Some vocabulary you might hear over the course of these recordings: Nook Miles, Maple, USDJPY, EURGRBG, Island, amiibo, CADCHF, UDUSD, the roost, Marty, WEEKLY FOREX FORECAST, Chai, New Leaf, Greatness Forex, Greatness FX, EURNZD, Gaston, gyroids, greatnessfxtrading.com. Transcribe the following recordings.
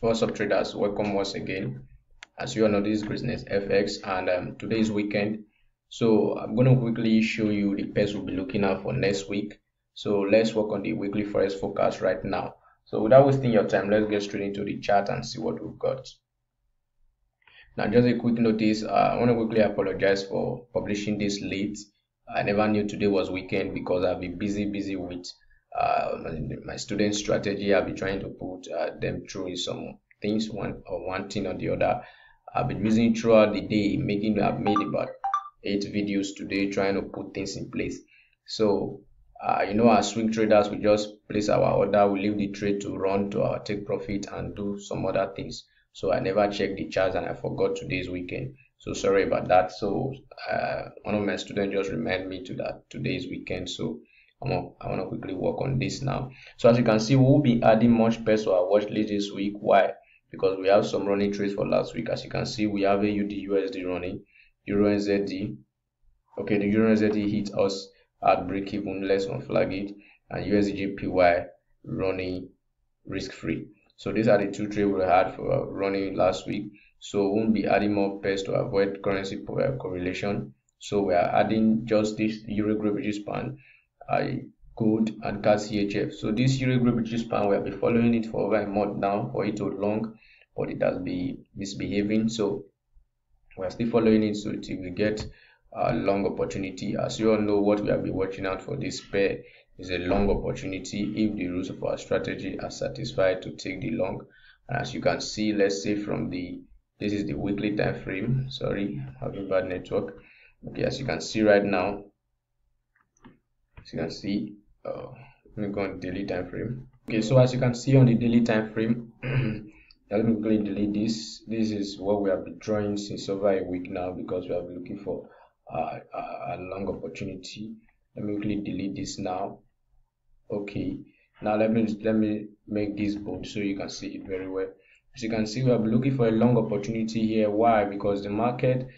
What's up, traders? Welcome once again. As you all know, this is Greatness FX, and today is weekend, so I'm going to quickly show you the pairs we'll be looking at for next week. So let's work on the weekly forex forecast right now. So without wasting your time, let's get straight into the chart and see what we've got. Now, just a quick notice, I want to quickly apologize for publishing this late. I never knew today was weekend because I've been busy with my student strategy. I've been trying to put them through some things, one thing or the other. I've been busy throughout the day, I've made about 8 videos today trying to put things in place. So you know, as swing traders, we just place our order, we leave the trade to run to our take profit and do some other things. So I never checked the charts and I forgot today's weekend. So sorry about that. So one of my students just reminded me to that today's weekend. So I want to quickly work on this now. So as you can see, we'll be adding much pairs to our watch list this week. Why? Because we have some running trades for last week. As you can see, we have a UDUSD running, EURNZD. Okay, the EURNZD hit us at break even, let's unflag it, and USDJPY running risk free. So these are the two trades we had for running last week. So we won't be adding more pairs to avoid currency correlation. So we are adding just this EURGRBG span, gold and CADCHF. So this EURGRBG span, we have been following it for over a month now, for it too long, but it has been misbehaving. So we are still following it. So till we get a long opportunity, as you all know, what we have been watching out for this pair is a long opportunity if the rules of our strategy are satisfied to take the long. And as you can see, let's say from the, this is the weekly time frame. Sorry, having bad network. Okay, as you can see right now, as you can see, let me go on daily time frame. Okay, so as you can see on the daily time frame, let me quickly delete this. This is what we have been drawing since over a week now because we have been looking for a long opportunity. Let me quickly delete this now. Okay, now let me make this bold so you can see it very well. As you can see, we are looking for a long opportunity here. Why? Because the market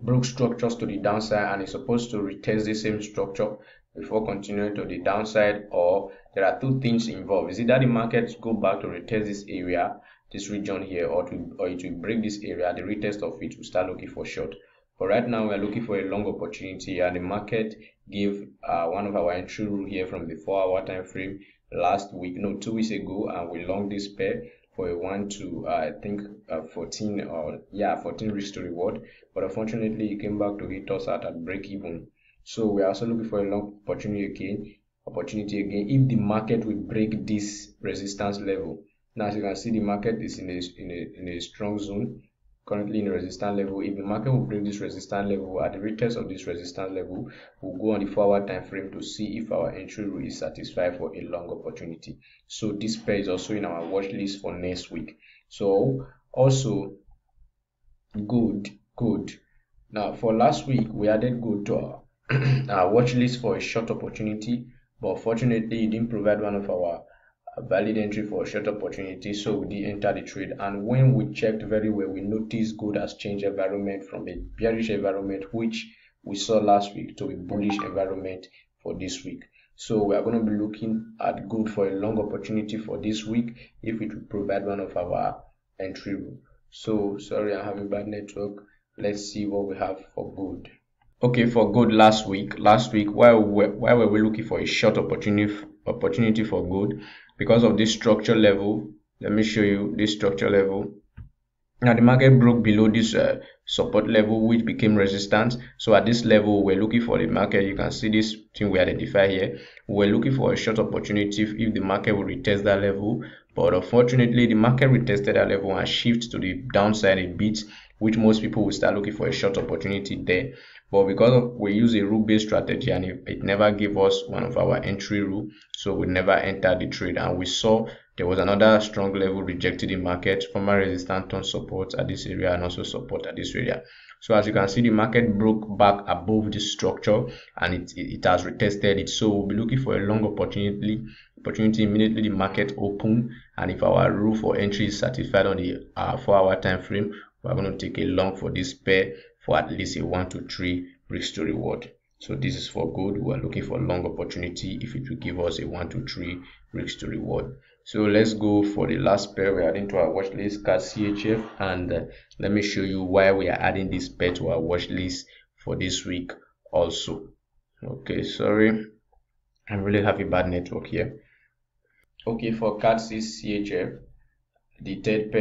broke structures to the downside and is supposed to retest the same structure before continuing to the downside, or there are two things involved. Is it that the markets go back to retest this area, this region here, or it will break this area, the retest of it will start looking for short. But right now we are looking for a long opportunity, and the market gave one of our entry rule here from the 4-hour time frame last week, no, 2 weeks ago, and we long this pair for a 14 risk to reward. But unfortunately, it came back to hit us at a break even. So we are also looking for a long opportunity again. If the market will break this resistance level. Now, as you can see, the market is in a strong zone. Currently in resistance level. If the market will break this resistance level, at the retest of this resistance level, we'll go on the 4-hour time frame to see if our entry rule is satisfied for a long opportunity. So this pair is also in our watch list for next week. So also gold. Now for last week, we added gold to our watch list for a short opportunity, but fortunately it didn't provide one of our a valid entry for a short opportunity, so we did enter the trade. And when we checked very well, we noticed gold has changed environment from a bearish environment which we saw last week to a bullish environment for this week. So we are going to be looking at gold for a long opportunity for this week if it will provide one of our entry rule. So sorry, I'm having bad network. Let's see what we have for gold. Okay, for gold last week, why were we looking for a short opportunity for gold? Because of this structure level. Let me show you this structure level. Now the market broke below this support level which became resistance. So at this level, we're looking for the market. You can see this thing we identify here. We're looking for a short opportunity if the market will retest that level, but unfortunately the market retested that level and shifts to the downside a bit, which most people will start looking for a short opportunity there. But because we use a rule-based strategy and it never gave us one of our entry rule, so we never entered the trade. And we saw there was another strong level rejected in market, former resistance on support at this area and also support at this area. So as you can see, the market broke back above this structure and it has retested it. So we'll be looking for a long opportunity immediately the market open, and if our rule for entry is satisfied on the 4-hour time frame, we're going to take a long for this pair for at least a 1-3 risk to reward. So this is for gold. We are looking for long opportunity if it will give us a 1-3 risk to reward. So let's go for the last pair we're adding to our watch list, CADCHF, and let me show you why we are adding this pair to our watch list for this week also. Okay, sorry, I really have a bad network here. Okay, for CADCHF, the third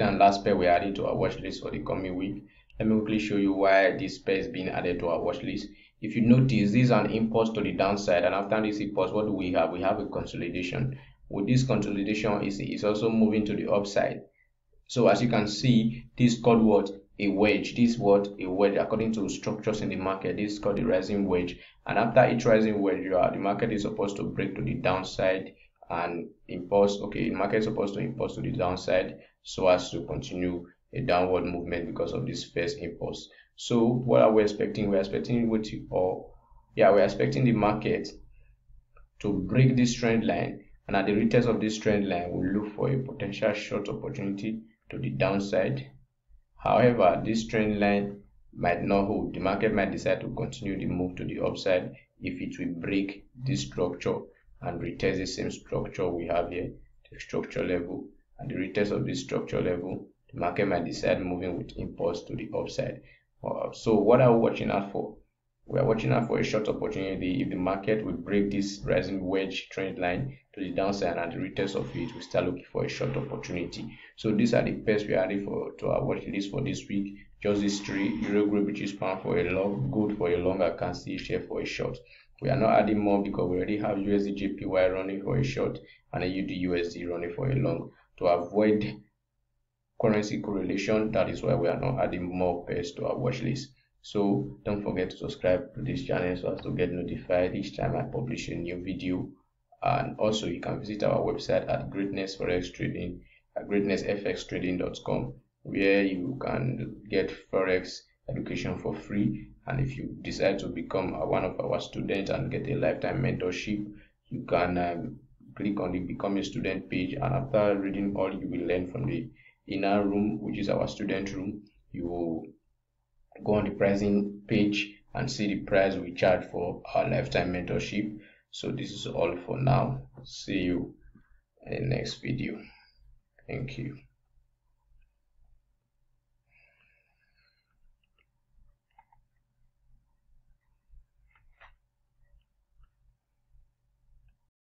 and last pair we are adding to our watch list for the coming week. Let me quickly show you why this pair is being added to our watch list. If you notice, this is an impulse to the downside, and after this impulse, what do we have? We have a consolidation. With this consolidation, it's also moving to the upside. So as you can see, this is called what? A wedge. This is what? A wedge. According to structures in the market, this is called the rising wedge. And after each rising wedge, the market is supposed to break to the downside and impulse. Okay, the market is supposed to impulse to the downside so as to continue a downward movement because of this first impulse. So what are we expecting? We're expecting the market to break this trend line, and at the retest of this trend line, we'll look for a potential short opportunity to the downside. However, this trend line might not hold. The market might decide to continue the move to the upside if it will break this structure and retest the same structure we have here, the structure level. At the retest of this structure level, the market might decide moving with impulse to the upside. So what are we watching out for? We are watching out for a short opportunity. If the market will break this rising wedge trend line to the downside and at the retest of it, we start looking for a short opportunity. So these are the pairs we are adding to our watch list for this week. Just these three: EURGRBG pound for a long, good for a longer, CADCHF for a short. We are not adding more because we already have USDJPY running for a short and a UDUSD running for a long. To avoid currency correlation, that is why we are not adding more pairs to our watch list. So don't forget to subscribe to this channel so as to get notified each time I publish a new video. And also you can visit our website at Greatness Forex Trading at greatnessfxtrading.com, where you can get forex education for free. And if you decide to become one of our students and get a lifetime mentorship, you can click on the Become a Student page, and after reading all you will learn from the inner room, which is our student room, you will go on the pricing page and see the price we charge for our lifetime mentorship. So this is all for now. See you in the next video. Thank you.